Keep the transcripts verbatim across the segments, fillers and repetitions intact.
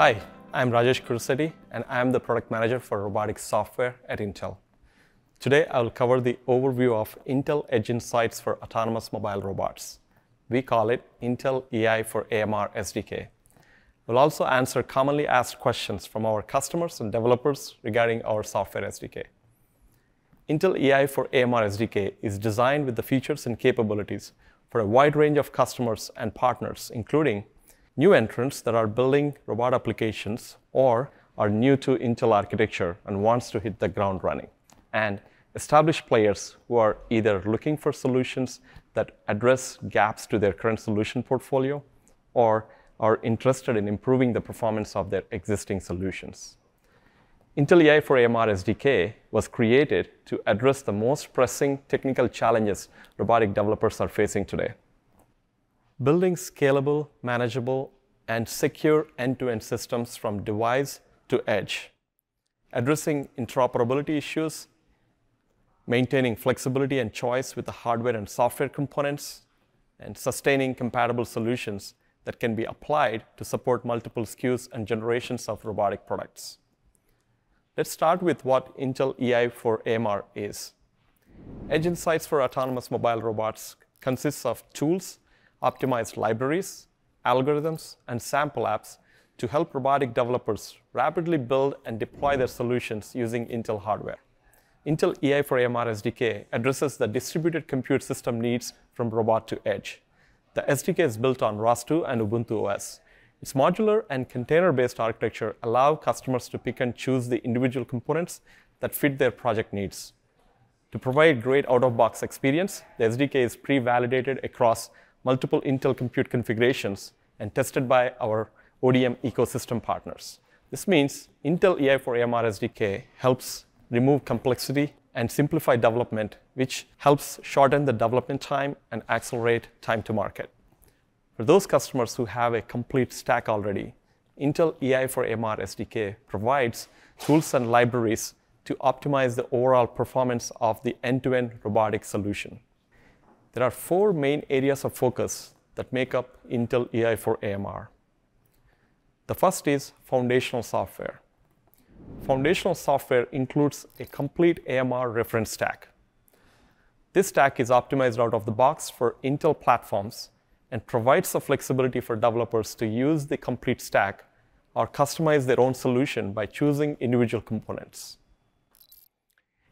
Hi, I'm Rajesh Kurusetti, and I'm the product manager for robotics software at Intel. Today, I will cover the overview of Intel Edge Insights for Autonomous Mobile Robots. We call it Intel E I for A M R S D K. We'll also answer commonly asked questions from our customers and developers regarding our software S D K. Intel E I for A M R S D K is designed with the features and capabilities for a wide range of customers and partners, including new entrants that are building robot applications or are new to Intel architecture and wants to hit the ground running, and established players who are either looking for solutions that address gaps to their current solution portfolio or are interested in improving the performance of their existing solutions. Intel E I for A M R S D K was created to address the most pressing technical challenges robotic developers are facing today. Building scalable, manageable, and secure end-to-end systems from device to edge. Addressing interoperability issues, maintaining flexibility and choice with the hardware and software components, and sustaining compatible solutions that can be applied to support multiple S K Us and generations of robotic products. Let's start with what Intel E I for A M R is. Edge Insights for Autonomous Mobile Robots consists of tools, optimized libraries, algorithms, and sample apps to help robotic developers rapidly build and deploy their solutions using Intel hardware. Intel E I for A M R S D K addresses the distributed compute system needs from robot to edge. The S D K is built on R O S two and Ubuntu O S. Its modular and container-based architecture allow customers to pick and choose the individual components that fit their project needs. To provide great out-of-box experience, the S D K is pre-validated across multiple Intel compute configurations and tested by our O D M ecosystem partners. This means Intel E I for A M R S D K helps remove complexity and simplify development, which helps shorten the development time and accelerate time to market. For those customers who have a complete stack already, Intel E I for A M R S D K provides tools and libraries to optimize the overall performance of the end-to-end robotic solution. There are four main areas of focus that make up Intel E I for A M R. The first is foundational software. Foundational software includes a complete A M R reference stack. This stack is optimized out of the box for Intel platforms and provides the flexibility for developers to use the complete stack or customize their own solution by choosing individual components.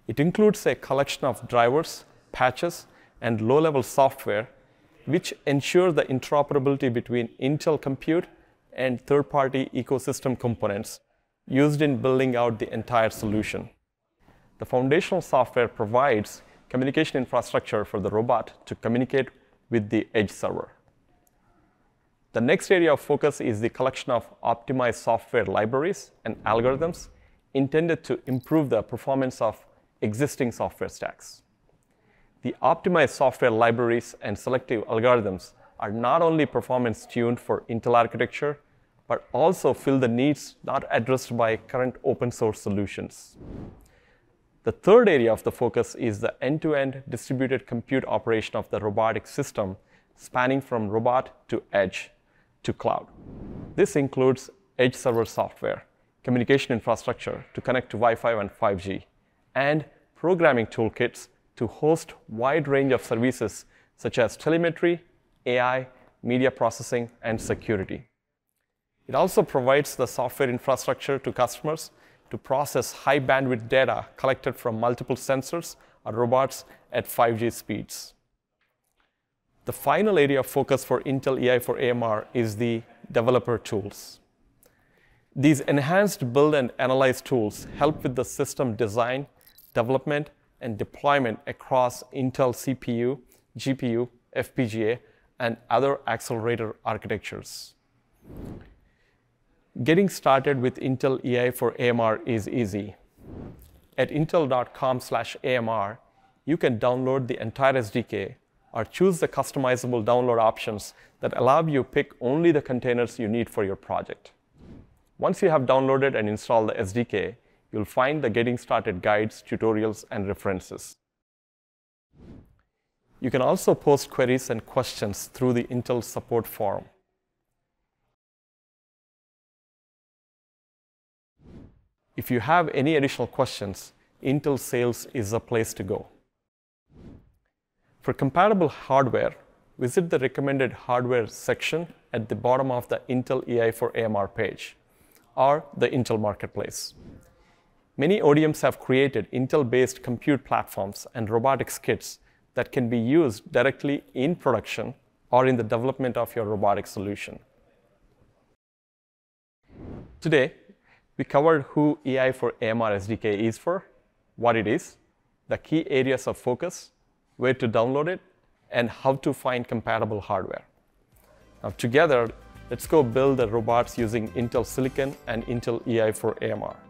It includes a collection of drivers, patches, and low-level software, which ensure the interoperability between Intel compute and third-party ecosystem components used in building out the entire solution. The foundational software provides communication infrastructure for the robot to communicate with the edge server. The next area of focus is the collection of optimized software libraries and algorithms intended to improve the performance of existing software stacks. The optimized software libraries and selective algorithms are not only performance-tuned for Intel architecture, but also fill the needs not addressed by current open-source solutions. The third area of the focus is the end-to-end distributed compute operation of the robotic system, spanning from robot to edge to cloud. This includes edge server software, communication infrastructure to connect to Wi-Fi and five G, and programming toolkits to host a wide range of services such as telemetry, A I, media processing, and security. It also provides the software infrastructure to customers to process high bandwidth data collected from multiple sensors or robots at five G speeds. The final area of focus for Intel E I for A M R is the developer tools. These enhanced build and analyze tools help with the system design, development, and deployment across Intel C P U, G P U, F P G A, and other accelerator architectures. Getting started with Intel E I for A M R is easy. At intel dot com slash A M R, you can download the entire S D K or choose the customizable download options that allow you to pick only the containers you need for your project. Once you have downloaded and installed the S D K, you'll find the Getting Started guides, tutorials, and references. You can also post queries and questions through the Intel support forum. If you have any additional questions, Intel sales is the place to go. For compatible hardware, visit the recommended hardware section at the bottom of the Intel E I for A M R page or the Intel Marketplace. Many O D Ms have created Intel-based compute platforms and robotics kits that can be used directly in production or in the development of your robotic solution. Today, we covered who E I for A M R S D K is for, what it is, the key areas of focus, where to download it, and how to find compatible hardware. Now together, let's go build the robots using Intel Silicon and Intel E I for A M R.